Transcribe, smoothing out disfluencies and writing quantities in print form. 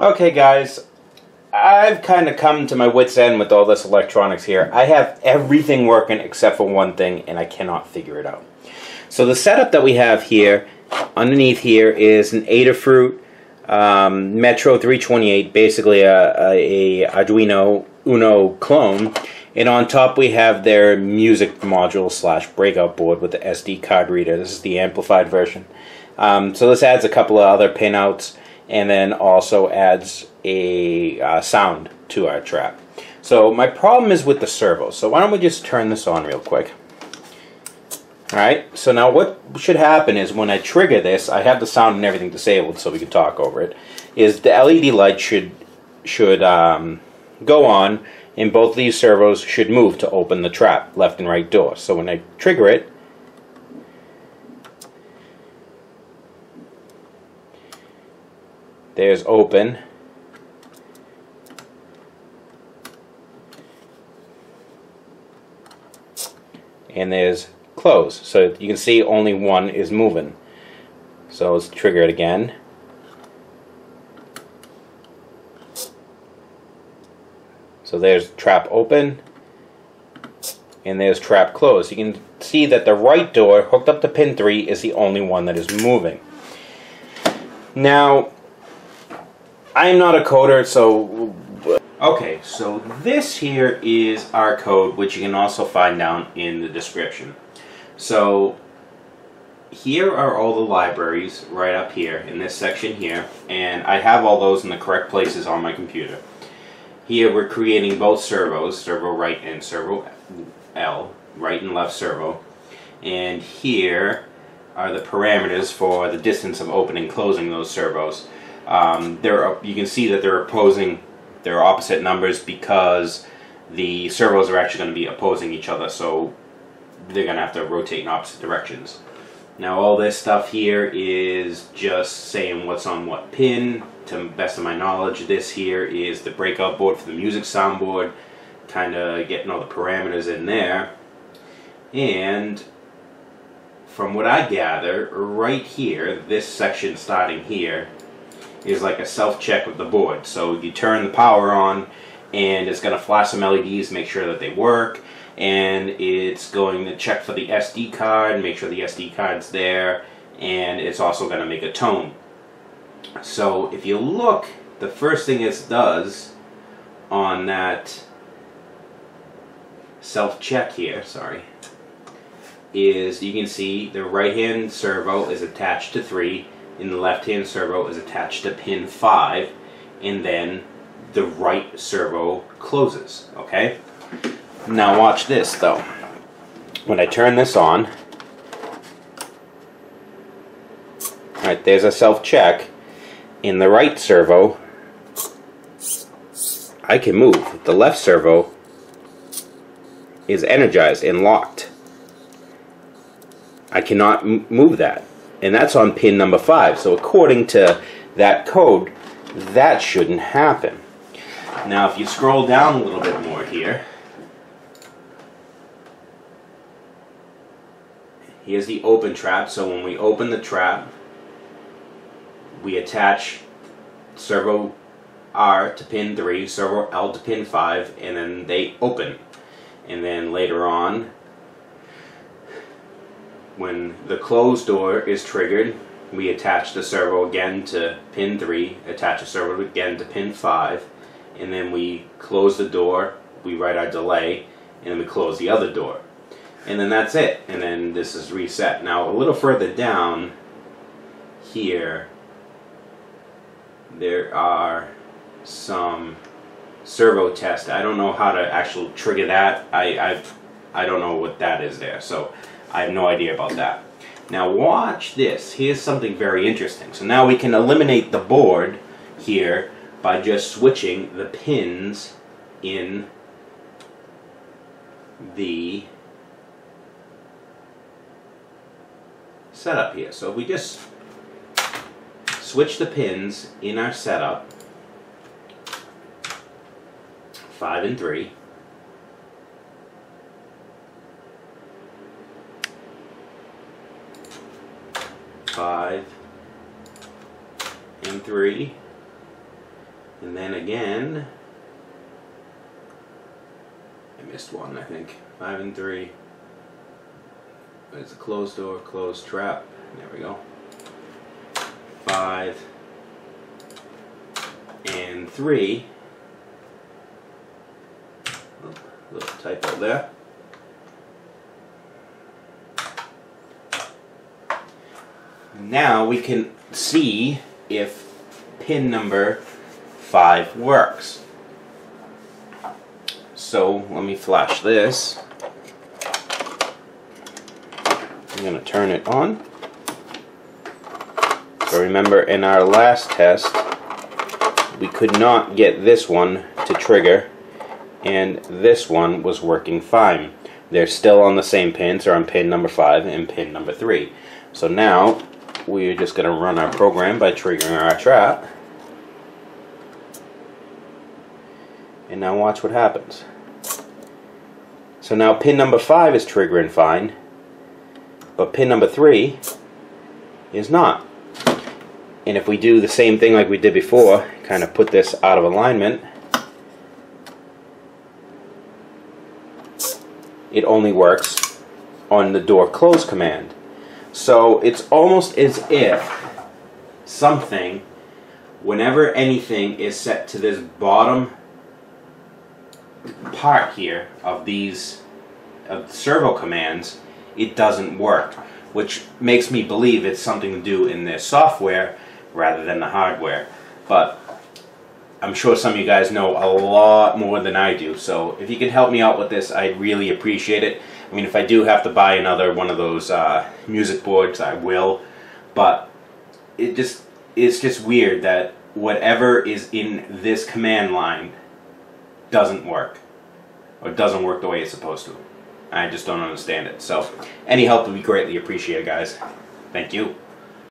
Okay guys, I've kind of come to my wit's end with all this electronics here. I have everything working except for one thing, and I cannot figure it out. So the setup that we have here, underneath here, is an Adafruit Metro 328, basically a Arduino Uno clone. And on top we have their music module slash breakout board with the SD card reader. This is the amplified version. So this adds a couple of other pinouts and then also adds a sound to our trap. So my problem is with the servo. So why don't we just turn this on real quick. Alright, so now what should happen is when I trigger this, I have the sound and everything disabled so we can talk over it, is the LED light should go on, and both these servos should move to open the trap, left and right door. So when I trigger it, there's open. And there's close. So you can see only one is moving. So let's trigger it again. So there's trap open, and there's trap closed. You can see that the right door, hooked up to pin 3, is the only one that is moving. Now, I'm not a coder, so... Okay, so this here is our code, which you can also find down in the description. So, here are all the libraries right up here, in this section here, and I have all those in the correct places on my computer. Here we're creating both servos, servo right and servo L, right and left servo. And here are the parameters for the distance of opening and closing those servos. You can see that they're opposite numbers because the servos are actually going to be opposing each other, so they're going to have to rotate in opposite directions. Now all this stuff here is just saying what's on what pin. To the best of my knowledge, this here is the breakout board for the music soundboard, kind of getting all the parameters in there. And from what I gather, right here, this section starting here, is like a self-check of the board. So you turn the power on, and it's going to flash some LEDs, make sure that they work. And it's going to check for the SD card, make sure the SD card's there, and it's also going to make a tone. So if you look, the first thing it does on that self-check here, sorry, is you can see the right-hand servo is attached to 3, and the left-hand servo is attached to pin 5, and then the right servo closes, okay? Now watch this though. When I turn this on, right, there's a self-check in the right servo. I can move. The left servo is energized and locked. I cannot move that, and that's on pin number 5. So according to that code, that shouldn't happen. Now if you scroll down a little bit more here, here's the open trap. So when we open the trap, we attach servo R to pin 3, servo L to pin 5, and then they open. And then later on, when the closed door is triggered, we attach the servo again to pin 3, attach the servo again to pin 5, and then we close the door, we write our delay, and then we close the other door. And then that's it, and then this is reset. Now a little further down here, there are some servo tests. I don't know how to actually trigger that. I don't know what that is there, so I have no idea about that. Now watch this. Here's something very interesting. So now we can eliminate the board here by just switching the pins in the setup here. So if we just switch the pins in our setup, 5 and 3, And then again, I missed one, I think. 5 and 3. But it's a closed door, closed trap. There we go. 5 and 3. Oh, little typo there. Now we can see if pin number 5 works. So let me flash this. I'm going to turn it on. So remember, in our last test we could not get this one to trigger, and this one was working fine. They're still on the same pins, they're on pin number 5 and pin number 3. So now we're just going to run our program by triggering our trap. And now watch what happens. So now pin number 5 is triggering fine, but pin number 3 is not. And if we do the same thing like we did before, kind of put this out of alignment, it only works on the door close command. So it's almost as if something, whenever anything is set to this bottom part here of these servo commands, it doesn't work, which makes me believe it's something to do in their software rather than the hardware. But I'm sure some of you guys know a lot more than I do, so if you could help me out with this, I'd really appreciate it. I mean, if I do have to buy another one of those music boards, I will, but it's just weird that whatever is in this command line doesn't work, or doesn't work the way it's supposed to. I just don't understand it. So any help would be greatly appreciated, guys. Thank you.